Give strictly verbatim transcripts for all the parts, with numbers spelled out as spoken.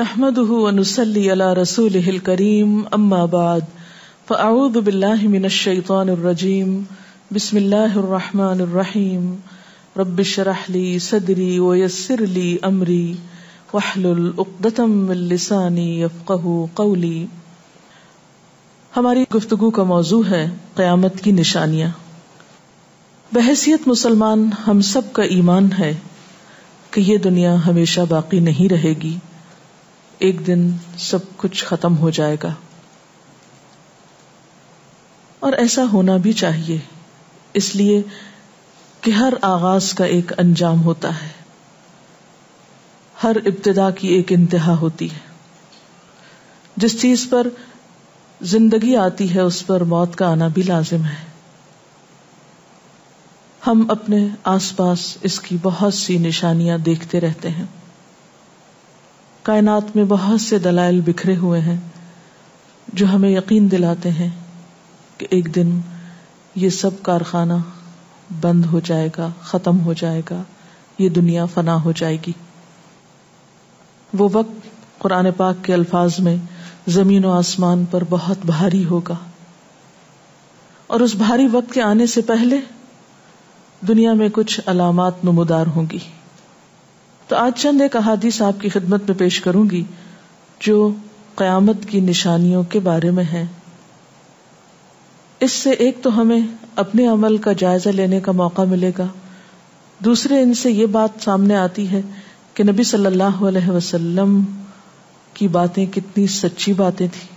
नहमदुहु व नुसल्ली अला रसूलिहिल करीम अम्मा बाद फअऊज़ु बिल्लाहि मिनश शैतानिर रजीम बिस्मिल्लाहिर रहमानिर रहीम रब्बिशरह ली सदरी व यस्सिर ली अमरी वहलुल उक़्दतम मिन लिसानी यफ़क़हु क़ौली। हमारी गुफ्तगू का मौजू है क़यामत की निशानियां। बहैसियत मुसलमान हम सब का ईमान है कि ये दुनिया हमेशा बाकी नहीं रहेगी, एक दिन सब कुछ खत्म हो जाएगा और ऐसा होना भी चाहिए, इसलिए कि हर आगाज का एक अंजाम होता है, हर इब्तिदा की एक इंतहा होती है। जिस चीज पर जिंदगी आती है उस पर मौत का आना भी लाजिम है। हम अपने आसपास इसकी बहुत सी निशानियां देखते रहते हैं। कायनात में बहुत से दलाइल बिखरे हुए हैं जो हमें यकीन दिलाते हैं कि एक दिन ये सब कारखाना बंद हो जाएगा, खत्म हो जाएगा, ये दुनिया फना हो जाएगी। वो वक्त कुरान पाक के अल्फाज में जमीन और आसमान पर बहुत भारी होगा और उस भारी वक्त के आने से पहले दुनिया में कुछ अलामात नमुदार होंगी। तो आज चंद एक अहादीस आपकी खिदमत में पेश करूंगी जो क़यामत की निशानियों के बारे में है। इससे एक तो हमें अपने अमल का जायजा लेने का मौका मिलेगा, दूसरे इनसे ये बात सामने आती है कि नबी सल्लल्लाहु अलैहि वसल्लम की बातें कितनी सच्ची बातें थी।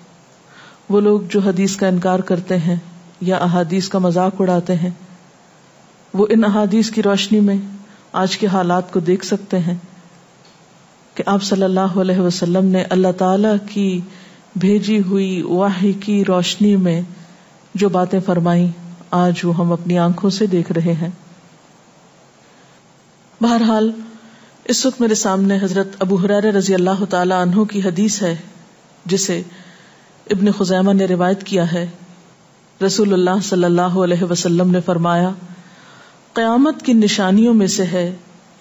वो लोग जो हदीस का इनकार करते हैं या अहादीस का मजाक उड़ाते हैं, वो इन अहादीस की रोशनी में आज के हालात को देख सकते हैं कि आप सल्लल्लाहु अलैहि वसल्लम ने अल्लाह ताला की भेजी हुई वाही की रोशनी में जो बातें फरमाई, आज वो हम अपनी आंखों से देख रहे हैं। बहरहाल इस वक्त मेरे सामने हजरत अबू हुरैरा रजी अल्लाह ताला अन्हु की हदीस है जिसे इब्न खुजैमा ने रिवायत किया है। रसूलुल्लाह सल्लल्लाहु अलैहि वसल्लम ने फरमाया, क़यामत की निशानियों में से है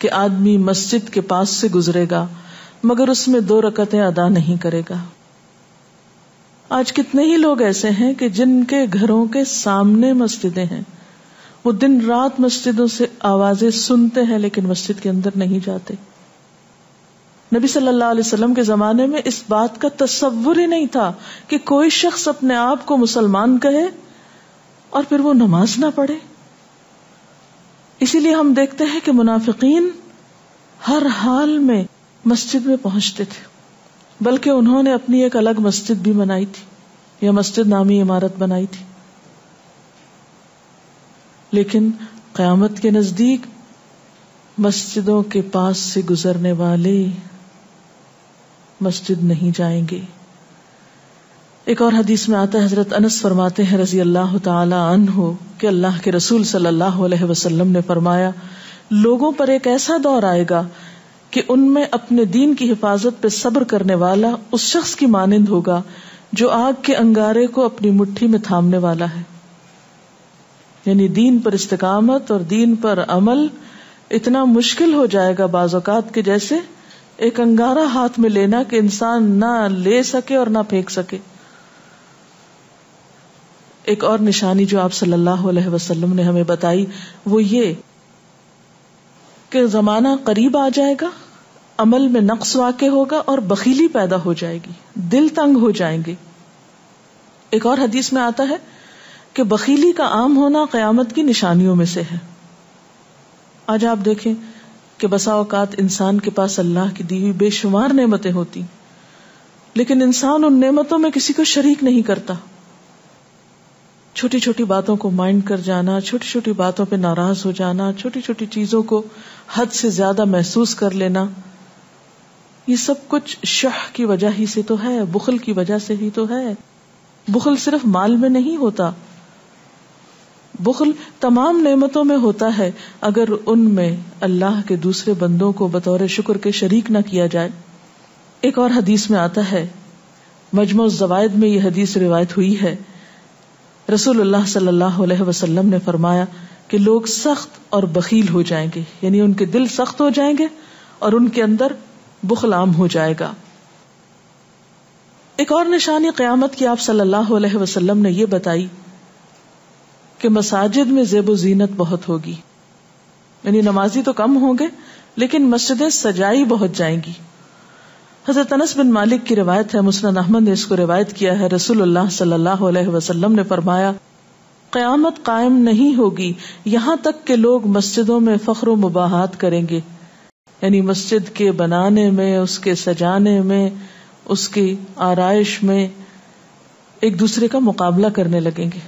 कि आदमी मस्जिद के पास से गुजरेगा मगर उसमें दो रकतें अदा नहीं करेगा। आज कितने ही लोग ऐसे हैं कि जिनके घरों के सामने मस्जिदें हैं, वो दिन रात मस्जिदों से आवाजें सुनते हैं लेकिन मस्जिद के अंदर नहीं जाते। नबी सल्लल्लाहु अलैहि वसल्लम के जमाने में इस बात का तसव्वुर ही नहीं था कि कोई शख्स अपने आप को मुसलमान कहे और फिर वो नमाज ना पढ़े। इसीलिए हम देखते हैं कि मुनाफिकीन हर हाल में मस्जिद में पहुंचते थे, बल्कि उन्होंने अपनी एक अलग मस्जिद भी बनाई थी या मस्जिद नामी इमारत बनाई थी। लेकिन क़यामत के नजदीक मस्जिदों के पास से गुजरने वाले मस्जिद नहीं जाएंगे। एक और हदीस में आता है, हजरत अनस फरमाते हैं रजी अल्लाह ताला अन्हु कि अल्लाह के रसूल सल्लल्लाहु अलैहि वसल्लम ने फरमाया, लोगों पर एक ऐसा दौर आएगा कि उनमें अपने दीन की हिफाजत पर सब्र करने वाला उस शख्स की मानिंद होगा जो आग के अंगारे को अपनी मुट्ठी में थामने वाला है। यानी दीन पर इस्तिकामत और दीन पर अमल इतना मुश्किल हो जाएगा बाज़ औक़ात के जैसे एक अंगारा हाथ में लेना कि इंसान ना ले सके और ना फेंक सके। एक और निशानी जो आप सल्लल्लाहु अलैहि वसल्लम ने हमें बताई वो ये कि जमाना करीब आ जाएगा, अमल में नक्स वाक़े होगा और बखीली पैदा हो जाएगी, दिल तंग हो जाएंगे। एक और हदीस में आता है कि बखीली का आम होना क़यामत की निशानियों में से है। आज आप देखें कि बसा औकात इंसान के पास अल्लाह की दी हुई बेशुमार नेमतें होती, लेकिन इंसान उन नेमतों में किसी को शरीक नहीं करता। छोटी छोटी बातों को माइंड कर जाना, छोटी छोटी बातों पे नाराज हो जाना, छोटी छोटी चीजों को हद से ज्यादा महसूस कर लेना, ये सब कुछ शह की वजह ही से तो है, बुखल की वजह से ही तो है। बुखल सिर्फ माल में नहीं होता, बुखल तमाम नेमतों में होता है अगर उनमें अल्लाह के दूसरे बंदों को बतौर शुक्र के शरीक ना किया जाए। एक और हदीस में आता है, मजमू ज़वाइद में यह हदीस रिवायत हुई है, रसूलुल्लाह सल्लल्लाहु अलैहि वसल्लम ने फरमाया कि लोग सख्त और बखील हो जाएंगे, यानी उनके दिल सख्त हो जाएंगे और उनके अंदर बुखलाम हो जाएगा। एक और निशानी क़यामत की आप सल्लल्लाहु अलैहि वसल्लम ने यह बताई कि मसाजिद में ज़ेबो ज़ीनत बहुत होगी, यानी नमाजी तो कम होंगे लेकिन मस्जिदें सजाई बहुत जाएंगी। हज़रत अनस बिन मालिक की रिवायत है, मुस्नद अहमद ने इसको रिवायत किया है, रसूलुल्लाह सल्लल्लाहु अलैहि वसल्लम ने फरमाया क़यामत कायम नहीं होगी यहाँ तक के लोग मस्जिदों में फख्र व मुबाहात करेंगे, यानी मस्जिद के बनाने में, उसके सजाने में, उसकी आराइश में एक दूसरे का मुकाबला करने लगेंगे।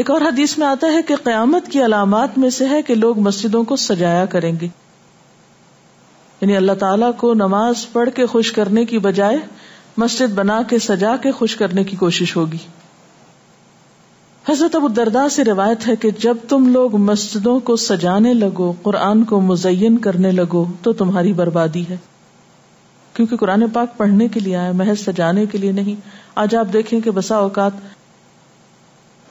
एक और हदीस में आता है कि क़यामत की अलामत में से है कि लोग मस्जिदों को सजाया करेंगे, यानी अल्लाह ताला को नमाज पढ़ के खुश करने की बजाय मस्जिद बना के सजा के खुश करने की कोशिश होगी। हज़रत अबू दर्दा से रिवायत है कि जब तुम लोग मस्जिदों को सजाने लगो, कुरान को मुज़य्यन करने लगो तो तुम्हारी बर्बादी है, क्योंकि कुरान पाक पढ़ने के लिए आया, महज सजाने के लिए नहीं। आज आप देखें कि बसा औकात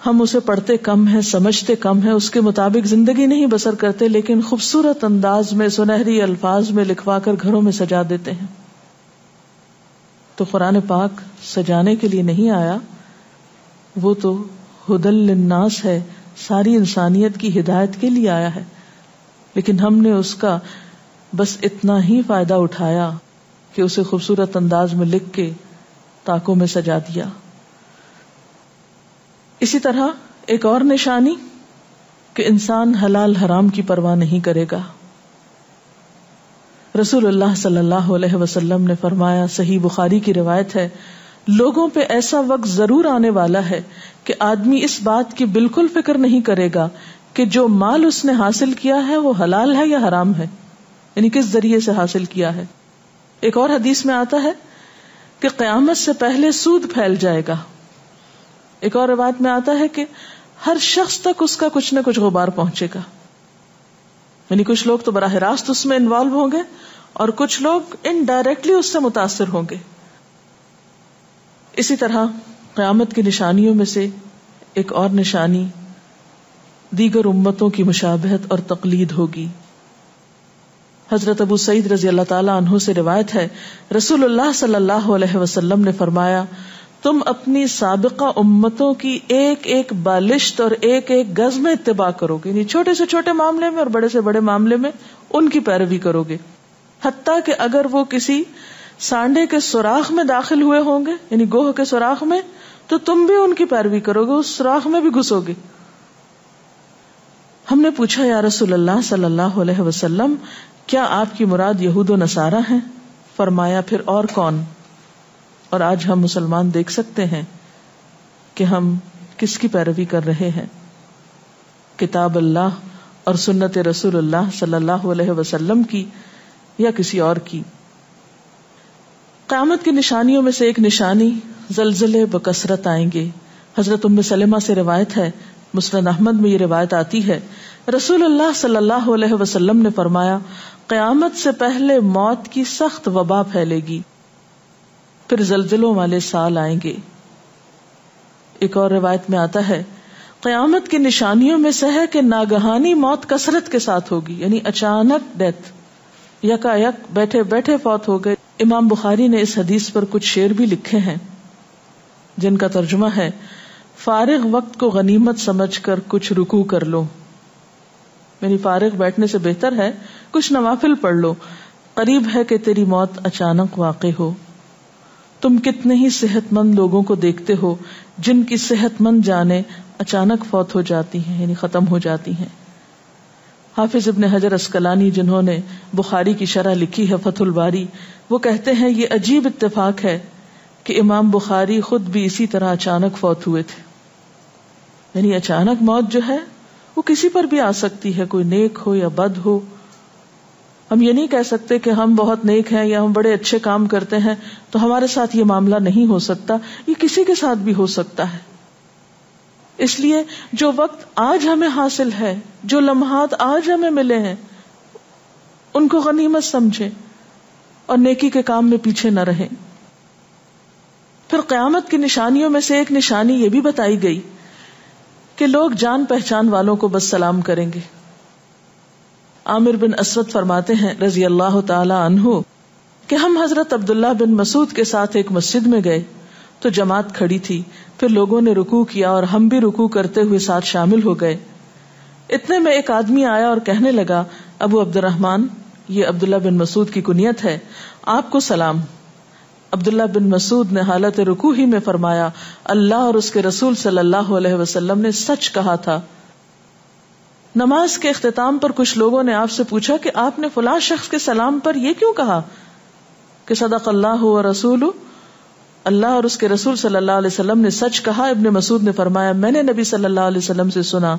हम उसे पढ़ते कम है, समझते कम है, उसके मुताबिक जिंदगी नहीं बसर करते, लेकिन खूबसूरत अंदाज में, सुनहरी अल्फाज में लिखवाकर घरों में सजा देते हैं। तो कुरान पाक सजाने के लिए नहीं आया, वो तो हुदल लिन्नास है, सारी इंसानियत की हिदायत के लिए आया है, लेकिन हमने उसका बस इतना ही फायदा उठाया कि उसे खूबसूरत अंदाज में लिख के ताकों में सजा दिया। इसी तरह एक और निशानी कि इंसान हलाल हराम की परवाह नहीं करेगा। रसूलुल्लाह सल्लल्लाहु अलैहि वसल्लम ने फरमाया, सही बुखारी की रिवायत है, लोगों पे ऐसा वक्त जरूर आने वाला है कि आदमी इस बात की बिल्कुल फिक्र नहीं करेगा कि जो माल उसने हासिल किया है वो हलाल है या हराम है, यानी किस जरिए से हासिल किया है। एक और हदीस में आता है कि क़यामत से पहले सूद फैल जाएगा। एक और रिवायत में आता है कि हर शख्स तक उसका कुछ न कुछ गुबार पहुंचेगा, यानी कुछ लोग तो बराह रास्त उसमें इन्वॉल्व होंगे और कुछ लोग इनडायरेक्टली उससे मुतासर होंगे। इसी तरह क़यामत की निशानियों में से एक और निशानी दीगर उम्मतों की मुशाबहत और तकलीद होगी। हज़रत अबू सईद रज़ी अल्लाह ताला अन्हु से रिवायत है, रसूलुल्लाह सल्लल्लाहु अलैहि वसल्लम ने फरमाया, तुम अपनी साबिक़ा उम्मतों की एक एक बालिश्त और एक एक गज़ में इत्तिबा करोगे, यानी छोटे से छोटे मामले में और बड़े से बड़े मामले में उनकी पैरवी करोगे, हत्ता कि अगर वो किसी सांडे के सुराख में दाखिल हुए होंगे, यानी गोह के सुराख में, तो तुम भी उनकी पैरवी करोगे, उस सुराख में भी घुसोगे। हमने पूछा, या रसूलल्लाह सल्लल्लाहु अलैहि वसल्लम, क्या आपकी मुराद यहूद और नसारा है? फरमाया, फिर और कौन। और आज हम मुसलमान देख सकते हैं कि हम किसकी पैरवी कर रहे हैं। किताब अल्लाह और सुन्नत रसूलल्लाह सल्लल्लाहु अलैहि वसल्लम की या किसी और की। क़यामत की निशानियों में से एक निशानी ज़लज़ले बकसरत आएंगे। हज़रत उम्मे सलमा से रिवायत है, मुस्नद अहमद में ये रिवायत आती है, रसूलुल्लाह सल्लल्लाहु अलैहि वसल्लम ने फरमाया, क़यामत से पहले मौत की सख्त वबा फैलेगी, फिर ज़लज़लों वाले साल आएंगे। एक और रिवायत में आता है, क़यामत की निशानियों में से है कि नागहानी मौत कसरत के साथ होगी, यानी अचानक डेथ, यकायक बैठे बैठे फौत हो गए। इमाम बुखारी ने इस हदीस पर कुछ शेर भी लिखे हैं जिनका तर्जुमा है, फारिग वक्त को गनीमत समझकर कुछ रुकू कर लो, यानी फारिग बैठने से बेहतर है कुछ नवाफिल पढ़ लो, करीब है कि तेरी मौत अचानक वाक़े हो। तुम कितने ही सेहतमंद लोगों को देखते हो जिनकी सेहतमंद जाने अचानक फौत हो जाती हैं, यानी खत्म हो जाती हैं। हाफिज इब्न हजर अस्कलानी, जिन्होंने बुखारी की शरह लिखी है फतहुल बारी, वो कहते हैं, ये अजीब इत्तेफाक है कि इमाम बुखारी खुद भी इसी तरह अचानक फौत हुए थे। यानी अचानक मौत जो है वो किसी पर भी आ सकती है, कोई नेक हो या बद हो। हम ये नहीं कह सकते कि हम बहुत नेक हैं या हम बड़े अच्छे काम करते हैं तो हमारे साथ ये मामला नहीं हो सकता, ये किसी के साथ भी हो सकता है। इसलिए जो वक्त आज हमें हासिल है, जो लम्हात आज हमें मिले हैं, उनको गनीमत समझें और नेकी के काम में पीछे न रहें। फिर क़यामत की निशानियों में से एक निशानी ये भी बताई गई कि लोग जान पहचान वालों को बस सलाम करेंगे। आमिर बिन असद फरमाते हैं रज़ियल्लाहु ताला अन्हु, कि हम हजरत अब्दुल्लाह बिन मसूद के साथ एक मस्जिद में गए तो जमात खड़ी थी। फिर लोगों ने रुकू किया और हम भी रुकू करते हुए साथ शामिल हो गए। इतने में एक आदमी आया और कहने लगा, अबू अब्दुर्रहमान, ये अब्दुल्लाह बिन मसूद की कुनियत है, आपको सलाम। अब्दुल्लाह बिन मसूद ने हालत रुकू ही में फरमाया, अल्लाह और उसके रसूल सल्लल्लाहु अलैहि वसल्लम ने सच कहा था। नमाज के इख्तिताम पर कुछ लोगों ने आपसे पूछा कि आपने फलां शख्स के सलाम पर यह क्यों कहा कि सदक़ल्लाहु व रसूलु, अल्लाह और उसके रसूल सल्लल्लाहु अलैहि वसल्लम ने सच कहा। इब्ने मसूद ने फरमाया, मैंने नबी सल्लल्लाहु अलैहि वसल्लम से सुना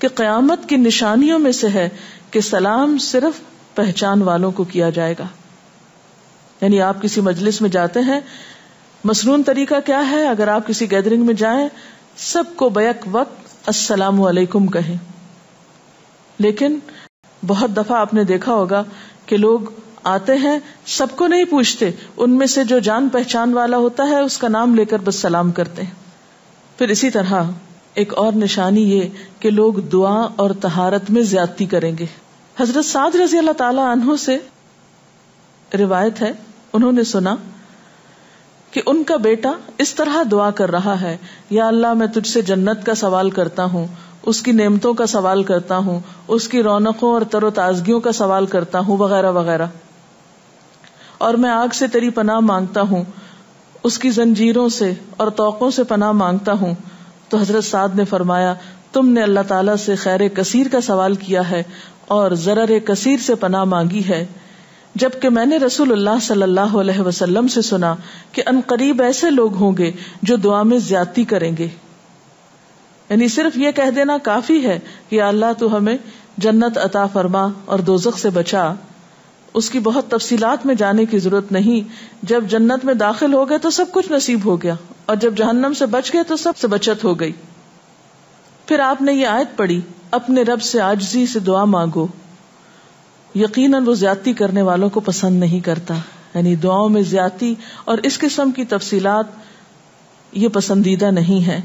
कि क़यामत की निशानियों में से है कि सलाम सिर्फ पहचान वालों को किया जाएगा। यानी आप किसी मजलिस में जाते हैं, मसनून तरीका क्या है, अगर आप किसी गैदरिंग में जाएं, सबको बैक वक्त अस्सलामु अलैकुम कहें। लेकिन बहुत दफा आपने देखा होगा कि लोग आते हैं, सबको नहीं पूछते, उनमें से जो जान पहचान वाला होता है उसका नाम लेकर बस सलाम करते हैं। फिर इसी तरह एक और निशानी ये कि लोग दुआ और तहारत में ज्यादती करेंगे। हजरत साद रजी अल्लाह ताला अन्हु से रिवायत है, उन्होंने सुना कि उनका बेटा इस तरह दुआ कर रहा है, या अल्लाह मैं तुझसे जन्नत का सवाल करता हूँ, उसकी नेमतों का सवाल करता हूँ, उसकी रौनकों और तरोताजगियों का सवाल करता हूँ, वगैरह वगैरह, और मैं आग से तेरी पनाह मांगता हूँ, उसकी जंजीरों से और तोकों से पनाह मांगता हूँ। तो हजरत साद ने फरमाया, तुमने अल्लाह ताला से खैर कसीर का सवाल किया है और जरर कसीर से पनाह मांगी है, जबकि मैंने रसूलुल्लाह सल्लल्लाहु अलैहि वसल्लम से सुना कि अनकरीब ऐसे लोग होंगे जो दुआ में ज्यादती करेंगे। यानी सिर्फ ये कह देना काफी है कि अल्लाह तू हमें जन्नत अता फरमा और दोजख से बचा, उसकी बहुत तफसीलात में जाने की जरूरत नहीं। जब जन्नत में दाखिल हो गए तो सब कुछ नसीब हो गया, और जब जहन्नम से बच गए तो सबसे बचत हो गई। फिर आपने ये आयत पढ़ी, अपने रब से आजजी से दुआ मांगो, यकीनन वो ज्यादती करने वालों को पसंद नहीं करता। यानी दुआओं में ज्यादती और इस किस्म की तफसीलात ये पसंदीदा नहीं है।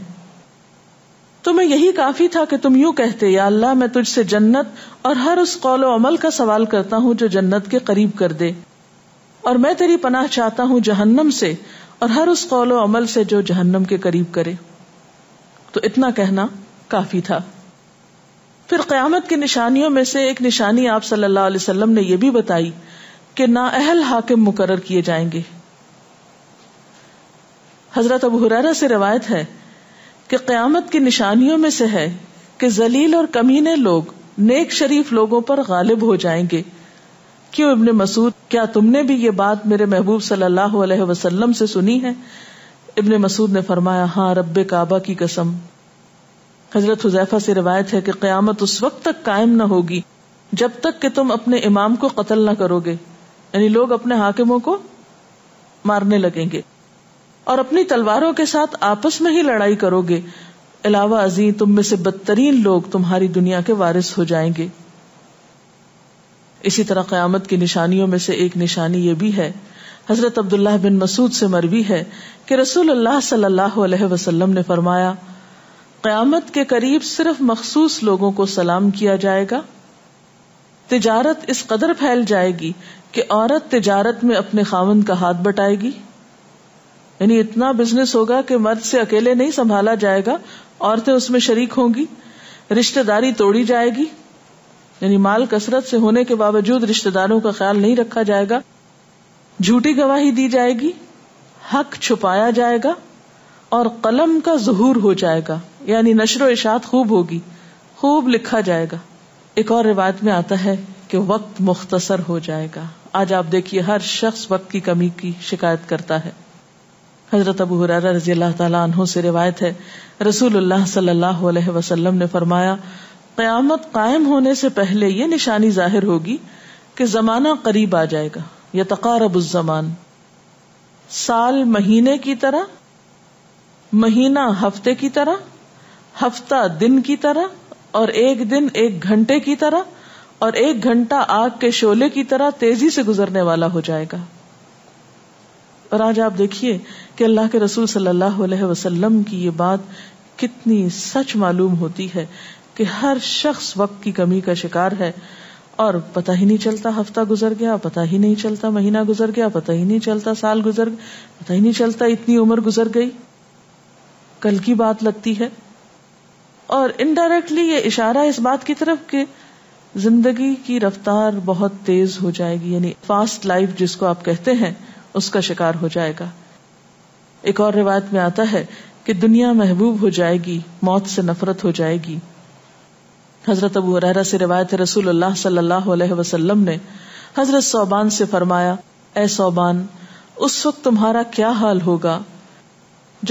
तुम्हें यही काफी था कि तुम यूं कहते, या अल्लाह मैं तुझसे जन्नत और हर उस कौल व अमल का सवाल करता हूँ जो जन्नत के करीब कर दे, और मैं तेरी पनाह चाहता हूँ जहन्नम से और हर उस कौल व अमल से जो जहन्नम के करीब करे। तो इतना कहना काफी था। फिर क़यामत की निशानियों में से एक निशानी आप सल्लल्लाहु अलैहि वसल्लम ने यह भी बताई कि नाअहल हाकिम मुकर्रर किए जाएंगे। हजरत अबू हुरैरा से रिवायत है कि क़यामत की निशानियों में से है कि जलील और कमीने लोग नेक शरीफ लोगों पर गालिब हो जाएंगे। क्यों इब्ने मसूद, क्या तुमने भी ये बात मेरे महबूब सल्लल्लाहु अलैहि वसल्लम से सुनी है? इब्ने मसूद ने फरमाया, हाँ रब्बे काबा की कसम। हजरत हुज़ैफा से रिवायत है कि क़यामत उस वक्त तक कायम न होगी जब तक कि तुम अपने इमाम को कत्ल न करोगे। यानी लोग अपने हाकिमों को मारने लगेंगे और अपनी तलवारों के साथ आपस में ही लड़ाई करोगे, अलावा अजीं तुम में से बदतरीन लोग तुम्हारी दुनिया के वारिस हो जाएंगे। इसी तरह क़यामत की निशानियों में से एक निशानी ये भी है, हजरत अब्दुल्लाह बिन मसूद से मरवी है कि रसूलुल्लाह सल्लल्लाहु अलैहि वसल्लम ने फरमाया, क़यामत के करीब सिर्फ मखसूस लोगों को सलाम किया जाएगा। तिजारत इस कदर फैल जाएगी कि औरत तिजारत में अपने खावंद का हाथ बटाएगी। यानी इतना बिजनेस होगा कि मर्द से अकेले नहीं संभाला जाएगा, औरतें उसमें शरीक होंगी, रिश्तेदारी तोड़ी जाएगी। यानी माल कसरत से होने के बावजूद रिश्तेदारों का ख्याल नहीं रखा जाएगा, झूठी गवाही दी जाएगी, हक छुपाया जाएगा और कलम का ज़ुहूर हो जाएगा। यानी नशर इशात खूब होगी, खूब लिखा जाएगा। एक और रिवायत में आता है कि वक्त मुख्तसर हो जाएगा। आज आप देखिए हर शख्स वक्त की कमी की शिकायत करता है। हजरत अबू हुरैरा रज़ी अल्लाह ताला अन्हु से रिवायत है, रसूलुल्लाह सल्लल्लाहु अलैहि वसल्लम ने फरमाया, क़यामत कायम होने से पहले ये निशानी जाहिर होगी कि जमाना करीब आ जाएगा। यतक़ारबुज़ ज़मान, साल महीने की तरह, महीना हफ्ते की तरह, हफ्ता दिन की तरह, और एक दिन एक घंटे की तरह, और एक घंटा आग के शोले की तरह तेजी से गुजरने वाला हो जाएगा। और आज आप देखिए कि अल्लाह के रसूल सल्लल्लाहु अलैहि वसल्लम की ये बात कितनी सच मालूम होती है कि हर शख्स वक्त की कमी का शिकार है और पता ही नहीं चलता, हफ्ता गुजर गया पता ही नहीं चलता, महीना गुजर गया पता ही नहीं चलता, साल गुजर गया पता ही नहीं चलता, इतनी उम्र गुजर गई, कल की बात लगती है। और इनडायरेक्टली ये इशारा इस बात की तरफ कि जिंदगी की रफ्तार बहुत तेज हो जाएगी, यानी फास्ट लाइफ जिसको आप कहते हैं उसका शिकार हो जाएगा। एक और रिवायत में आता है कि दुनिया महबूब हो जाएगी, मौत से नफरत हो जाएगी। हजरत अबू हुरैरा से रिवायत है, रसूलुल्लाह सल्लल्लाहु अलैहि वसल्लम ने हजरत सौबान से फरमाया, ए सौबान, उस वक्त तुम्हारा क्या हाल होगा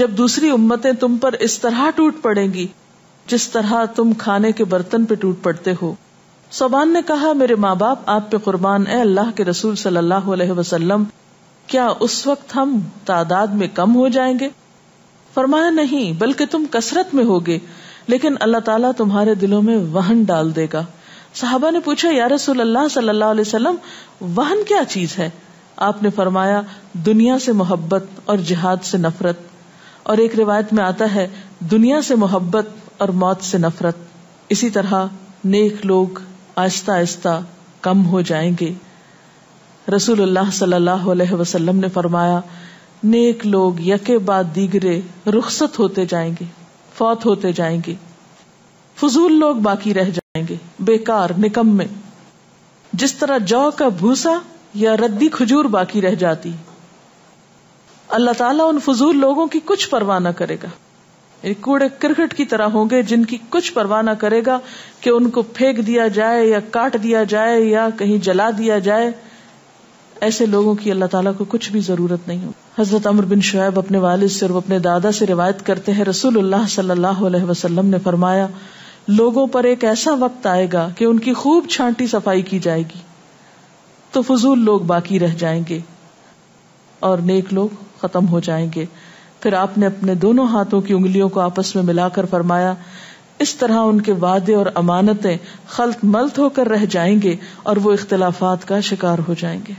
जब दूसरी उम्मतें तुम पर इस तरह टूट पड़ेंगी जिस तरह तुम खाने के बर्तन पे टूट पड़ते हो। सौबान ने कहा, मेरे माँ बाप आप पे कुर्बान, ए अल्लाह के रसूल सल्लल्लाहु अलैहि वसल्लम, क्या उस वक्त हम तादाद में कम हो जाएंगे? फरमाया, नहीं, बल्कि तुम कसरत में होगे, लेकिन अल्लाह ताला तुम्हारे दिलों में वहन डाल देगा। सहाबा ने पूछा, या रसूल अल्लाह सल्लल्लाहु अलैहि वसल्लम, वहन क्या चीज है? आपने फरमाया, दुनिया से मोहब्बत और जिहाद से नफरत। और एक रिवायत में आता है, दुनिया से मोहब्बत और मौत से नफरत। इसी तरह नेक लोग आहिस्ता आहिस्ता कम हो जाएंगे। रसूलुल्लाह सल्लल्लाहु अलैहि वसल्लम ने फरमाया, नेक लोग यके बाद दीगरे रुखसत होते जाएंगे, फौत होते जाएंगे, फजूल लोग बाकी रह जाएंगे, बेकार निकम्मे, जिस तरह जौ का भूसा या रद्दी खजूर बाकी रह जाती। अल्लाह ताला उन फजूल लोगों की कुछ परवाह न करेगा, कूड़े क्रिकेट की तरह होंगे जिनकी कुछ परवाह न करेगा कि उनको फेंक दिया जाए या काट दिया जाए या कहीं जला दिया जाए। ऐसे लोगों की अल्लाह ताला को कुछ भी जरूरत नहीं हो। हजरत अमर बिन शुएब अपने वालिद से और अपने दादा से रिवायत करते हैं, रसूलुल्लाह सल्लल्लाहु अलैहि वसल्लम ने फरमाया, लोगों पर एक ऐसा वक्त आएगा कि उनकी खूब छांटी सफाई की जाएगी तो फजूल लोग बाकी रह जाएंगे और नेक लोग खत्म हो जाएंगे। फिर आपने अपने दोनों हाथों की उंगलियों को आपस में मिलाकर फरमाया, इस तरह उनके वादे और अमानतें खल्त मल्त होकर रह जाएंगे और वो इख्तिलाफात का शिकार हो जाएंगे।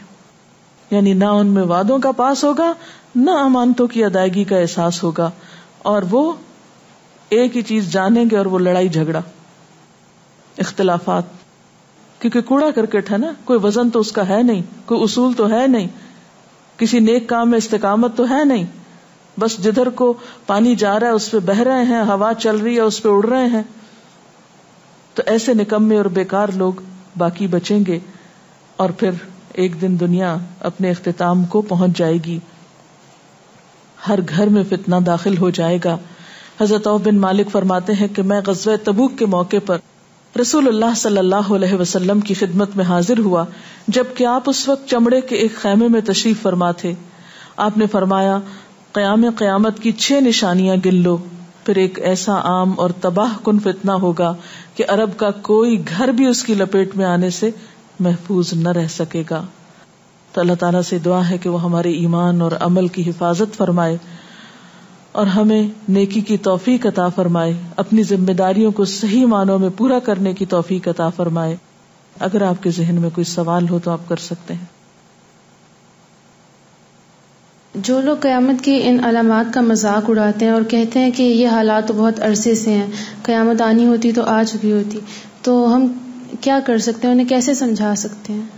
यानी ना उनमें वादों का पास होगा, ना अमानतों की अदायगी का एहसास होगा, और वो एक ही चीज जानेंगे और वो लड़ाई झगड़ा, इख्तिलाफात। क्योंकि कूड़ा करकट है ना, कोई वजन तो उसका है नहीं, कोई उसूल तो है नहीं, किसी नेक काम में इस्तेकामत तो है नहीं, बस जिधर को पानी जा रहा है उस पे बह रहे हैं, हवा चल रही है उस पे उड़ रहे हैं। तो ऐसे निकम्मे और बेकार लोग बाकी बचेंगे और फिर एक दिन दुनिया अपने इख्तिताम को पहुंच जाएगी। हर घर में फितना दाखिल हो जाएगा। हजरत औफ बिन मालिक फरमाते हैं कि मैं ग़ज़वे तबूक के मौके पर रसूलुल्लाह सल्लल्लाहु अलैहि वसल्लम की खिदमत में हाजिर हुआ, जबकि आप उस वक्त चमड़े के एक खैमे में तशरीफ फरमा थे। आपने फरमाया, क़याम क़यामत की छह निशानियां गिन लो, फिर एक ऐसा आम और तबाह कुन फितना होगा कि अरब का कोई घर भी उसकी लपेट में आने से महफूज न रह सकेगा। तो अल्लाह ताला से दुआ है कि वो हमारे ईमान और अमल की हिफाजत फरमाए और हमें नेकी की तौफीक अता फरमाए, अपनी जिम्मेदारियों को सही मानों में पूरा करने की तौफीक अता फरमाए। अगर आपके जहन में कोई सवाल हो तो आप कर सकते हैं। जो लोग क़यामत की इन अलामात का मजाक उड़ाते हैं और कहते हैं कि ये हालात तो बहुत अरसे से हैं, क़यामत आनी होती तो आ चुकी होती, तो हम क्या कर सकते हैं, उन्हें कैसे समझा सकते हैं?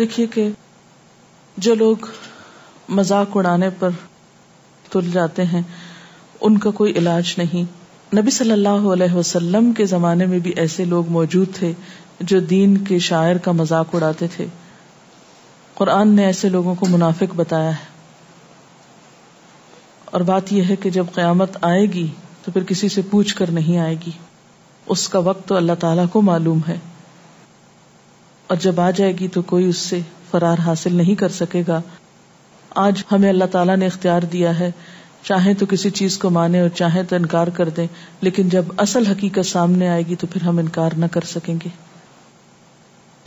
देखिए कि जो लोग मजाक उड़ाने पर तुल जाते हैं उनका कोई इलाज नहीं। नबी सल्लल्लाहु अलैहि वसल्लम के ज़माने में भी ऐसे लोग मौजूद थे जो दीन के शायर का मजाक उड़ाते थे। कुरान ने ऐसे लोगों को मुनाफिक बताया है। और बात यह है कि जब क़यामत आएगी तो फिर किसी से पूछ कर नहीं आएगी, उसका वक्त तो अल्लाह ताला को मालूम है, और जब आ जाएगी तो कोई उससे फरार हासिल नहीं कर सकेगा। आज हमें अल्लाह ताला ने इख्तियार दिया है, चाहे तो किसी चीज को माने और चाहे तो इनकार कर दें, लेकिन जब असल हकीकत सामने आएगी तो फिर हम इनकार न कर सकेंगे।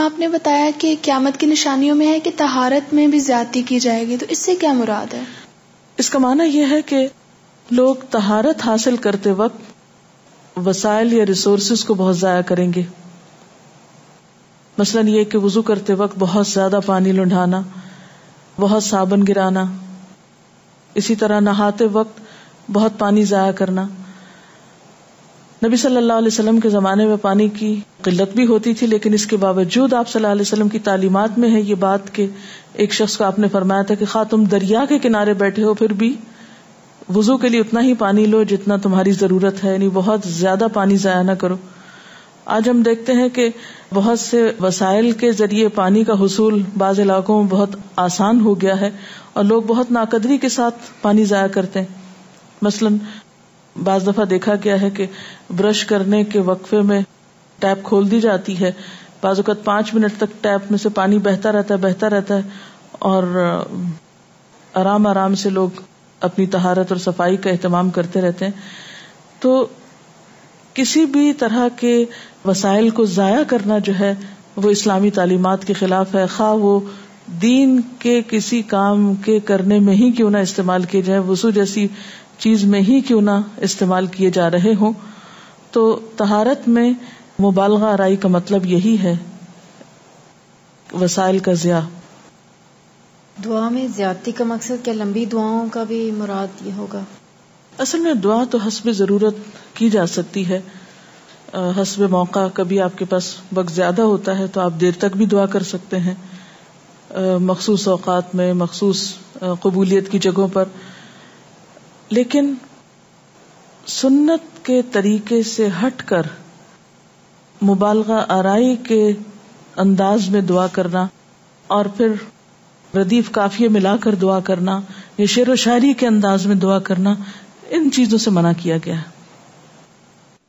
आपने बताया कि क़यामत की निशानियों में है कि तहारत में भी ज्यादती की जाएगी, तो इससे क्या मुराद है? इसका माना यह है कि लोग तहारत हासिल करते वक्त वसाइल या रिसोर्सेज को बहुत ज़ाया करेंगे। मसलन ये कि वुजू करते वक्त बहुत ज्यादा पानी लुढ़ाना, बहुत साबन गिराना, इसी तरह नहाते वक्त बहुत पानी ज़ाया करना, नबी सल्लल्लाहु अलैहि वसल्लम के ज़माने में पानी की किल्लत भी होती थी, लेकिन इसके बावजूद आप सल्लल्लाहु अलैहि वसल्लम की तालीमात में है ये बात कि एक शख्स को आपने फरमाया था कि खा तुम दरिया के किनारे बैठे हो फिर भी वुज़ू के लिए उतना ही पानी लो जितना तुम्हारी ज़रूरत है, यानी बहुत ज़्यादा पानी ज़ाया ना करो। आज हम देखते हैं कि बहुत से वसाइल के जरिए पानी का हुसूल बाज़ इलाकों में बहुत आसान हो गया है और लोग बहुत नाकदरी के साथ पानी ज़ाया करते हैं। मसलन बाज़ दफ़ा देखा गया है कि ब्रश करने के वक्फे में टैप खोल दी जाती है, बाज़ वक़्त पाँच मिनट तक टैप में से पानी बहता रहता है बहता रहता है और आराम आराम से लोग अपनी तहारत और सफाई का अहतमाम करते रहते हैं। तो किसी भी तरह के वसाइल को ज़ाया करना जो है वो इस्लामी तालीमात के ख़िलाफ़ है, खा वो दीन के किसी काम के करने में ही क्यों ना इस्तेमाल किए जाए, वुज़ू जैसी चीज में ही क्यों ना इस्तेमाल किए जा रहे हों। तो तहारत में मुबालगा आराई का मतलब यही है, वसाइल का ज़िया। दुआ में ज़्यादती का मकसद क्या लंबी दुआओं का भी मुराद ये होगा? असल में दुआ तो हस्ब ज़रूरत की जा सकती है, हस्ब मौका। कभी आपके पास वक्त ज़्यादा होता है तो आप देर तक भी दुआ कर सकते हैं, मखसूस औकात में, मखसूस कबूलियत की जगहों पर। लेकिन सुन्नत के तरीके से हटकर मुबालगा आराई के अंदाज में दुआ करना और फिर रदीफ काफिये मिलाकर दुआ करना या शेर व शायरी के अंदाज में दुआ करना, इन चीजों से मना किया गया।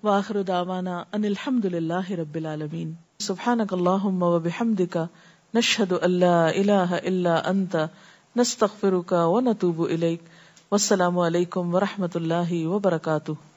वाखिरु दावाना अनिल हम्दुलिल्लाहि रब्बिल आलमीन। सुब्हानकल्लाहुम्मा व बिहम्दिका नशहदु अल्ला इलाहा इल्ला अंता नस्तगफिरुका व नतूबु इलैक। वस्सलामु अलैकुम वरहमतुल्लाहि वबरकातुह।